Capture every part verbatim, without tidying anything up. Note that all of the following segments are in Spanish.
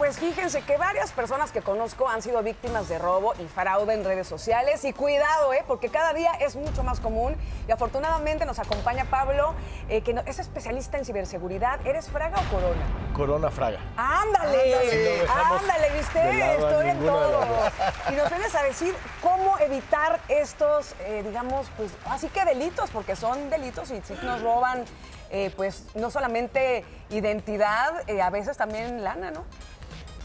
pues fíjense que varias personas que conozco han sido víctimas de robo y fraude en redes sociales. Y cuidado, ¿eh? Porque cada día es mucho más común. Y afortunadamente nos acompaña Pablo, eh, que no, es especialista en ciberseguridad. ¿Eres Fraga o Corona? Corona Fraga. ¡Ándale! ¡Ándale, ándale, viste! Estoy en todo. Y nos vienes a decir cómo evitar estos, eh, digamos, pues, así que delitos, porque son delitos y si nos roban... Eh, pues no solamente identidad, eh, a veces también lana, ¿no?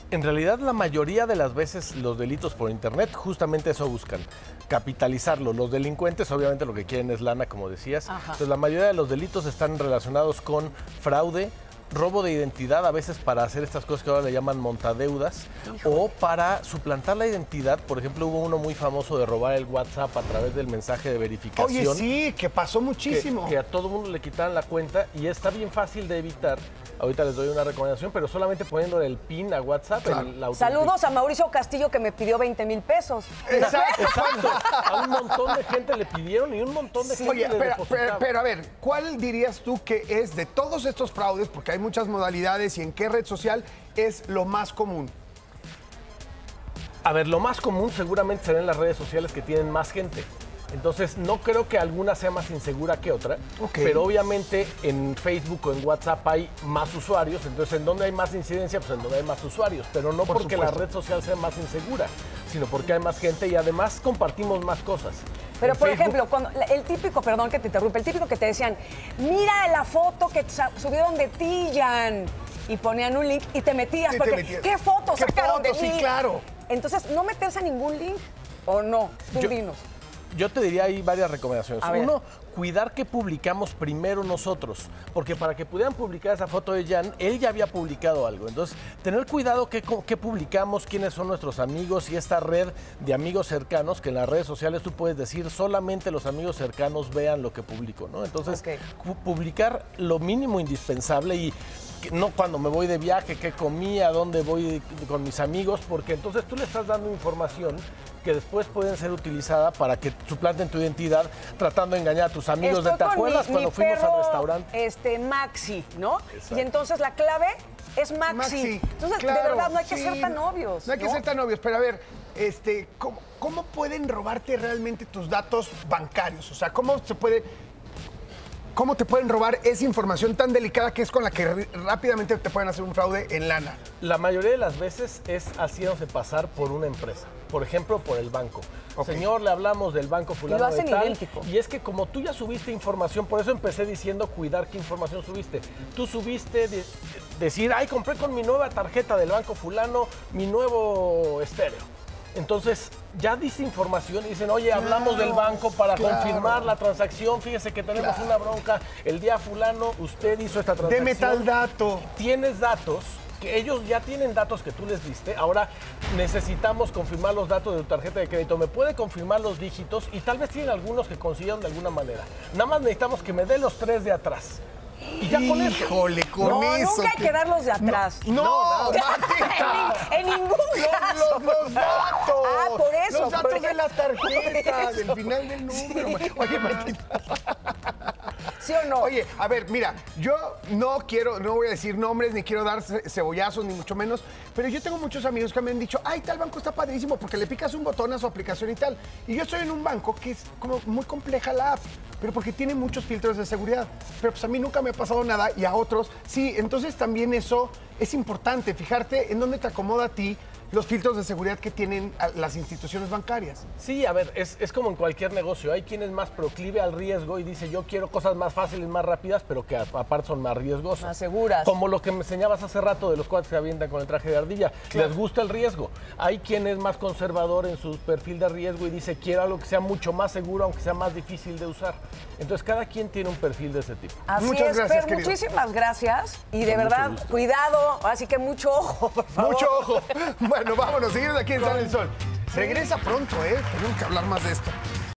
En realidad la mayoría de las veces los delitos por internet justamente eso buscan, capitalizarlo. Los delincuentes obviamente lo que quieren es lana, como decías. Ajá. Entonces la mayoría de los delitos están relacionados con fraude, robo de identidad, a veces para hacer estas cosas que ahora le llaman montadeudas. Híjole. O para suplantar la identidad. Por ejemplo, hubo uno muy famoso de robar el WhatsApp a través del mensaje de verificación. Oye, sí, que pasó muchísimo. Que, que a todo mundo le quitaron la cuenta y está bien fácil de evitar. Ahorita les doy una recomendación, pero solamente poniendo el PIN a WhatsApp. Claro. En la Saludos a Mauricio Castillo, que me pidió veinte mil pesos. Exacto, exacto. A un montón de gente le pidieron y un montón de sí. gente Oye, le pero, pero, pero a ver, ¿cuál dirías tú que es de todos estos fraudes? Porque hay muchas modalidades y en qué red social es lo más común. A ver, lo más común seguramente serán las redes sociales que tienen más gente. Entonces, no creo que alguna sea más insegura que otra, okay. Pero obviamente en Facebook o en WhatsApp hay más usuarios, entonces en donde hay más incidencia, pues en donde hay más usuarios, pero no Por porque supuesto. La red social sea más insegura, sino porque hay más gente y además compartimos más cosas. Pero, en por Facebook... ejemplo, cuando el típico, perdón que te interrumpe, el típico que te decían, mira la foto que subieron de ti, Jan, y ponían un link y te metías, sí, porque te metías. ¿Qué fotos ¿Qué sacaron fotos? de mí? Sí, claro. Entonces, ¿no meterse a ningún link o no? Tú Yo... dinos. Yo te diría ahí varias recomendaciones. Uno, cuidar que publicamos primero nosotros, porque para que pudieran publicar esa foto de Jan, él ya había publicado algo. Entonces, tener cuidado qué, qué publicamos, quiénes son nuestros amigos y esta red de amigos cercanos, que en las redes sociales tú puedes decir solamente los amigos cercanos vean lo que publico, ¿no? Entonces, okay. publicar lo mínimo indispensable y... no cuando me voy de viaje, qué comí, a dónde voy con mis amigos, porque entonces tú le estás dando información que después pueden ser utilizada para que suplanten tu identidad, tratando de engañar a tus amigos. Estoy de ¿te acuerdas mi, cuando mi fuimos perro, al restaurante? Este, Maxi, ¿no? Exacto. Y entonces la clave es Maxi. Maxi entonces, claro, de verdad, no hay que sí, ser tan obvios. No hay ¿no? que ser tan obvios, pero a ver, este, ¿cómo, ¿cómo pueden robarte realmente tus datos bancarios? O sea, ¿cómo se puede... ¿Cómo te pueden robar esa información tan delicada que es con la que rápidamente te pueden hacer un fraude en lana? La mayoría de las veces es haciéndose pasar por una empresa. Por ejemplo, por el banco. Okay. Señor, le hablamos del banco fulano de tal. Idéntico. Y es que como tú ya subiste información, por eso empecé diciendo cuidar qué información subiste. Tú subiste de, decir, ay, compré con mi nueva tarjeta del banco fulano mi nuevo estéreo. Entonces, ya dice información y dicen, oye, claro, hablamos del banco para claro. confirmar la transacción. Fíjese que tenemos claro. una bronca. El día fulano, usted hizo esta transacción. Deme tal dato. Tienes datos, que ellos ya tienen datos que tú les diste. Ahora necesitamos confirmar los datos de tu tarjeta de crédito. Me puede confirmar los dígitos y tal vez tienen algunos que consiguieron de alguna manera. Nada más necesitamos que me dé los tres de atrás. Y ya con eso. Híjole, con no, eso. Nunca hay que, que dar los de atrás. No, no, no, no en, en ningún caso. Los, los, los datos. Ah, por eso. Los datos de la tarjeta, del final del número. Sí. Oye, Martita. ¿Sí o no? Oye, a ver, mira, yo no quiero, no voy a decir nombres, ni quiero dar cebollazos, ni mucho menos, pero yo tengo muchos amigos que me han dicho, ay, tal banco está padrísimo, porque le picas un botón a su aplicación y tal. Y yo estoy en un banco que es como muy compleja la app, pero porque tiene muchos filtros de seguridad. Pero pues a mí nunca me ha pasado nada y a otros sí. Entonces también eso es importante, fijarte en dónde te acomoda a ti los filtros de seguridad que tienen las instituciones bancarias. Sí, a ver, es, es como en cualquier negocio. Hay quienes más proclive al riesgo y dice yo quiero cosas más fáciles, más rápidas, pero que aparte son más riesgosas. Más seguras. Como lo que me enseñabas hace rato de los cuates que avientan con el traje de ardilla. Claro. Les gusta el riesgo. Hay quien es más conservador en su perfil de riesgo y dice quiero algo que sea mucho más seguro, aunque sea más difícil de usar. Entonces, cada quien tiene un perfil de ese tipo. Así Muchas es, gracias, Fer, muchísimas gracias. Y de con verdad, cuidado, así que mucho ojo, por favor. Mucho ojo. Bueno, vámonos, seguimos aquí en Sale el Sol. Regresa pronto, ¿eh? Tenemos que hablar más de esto.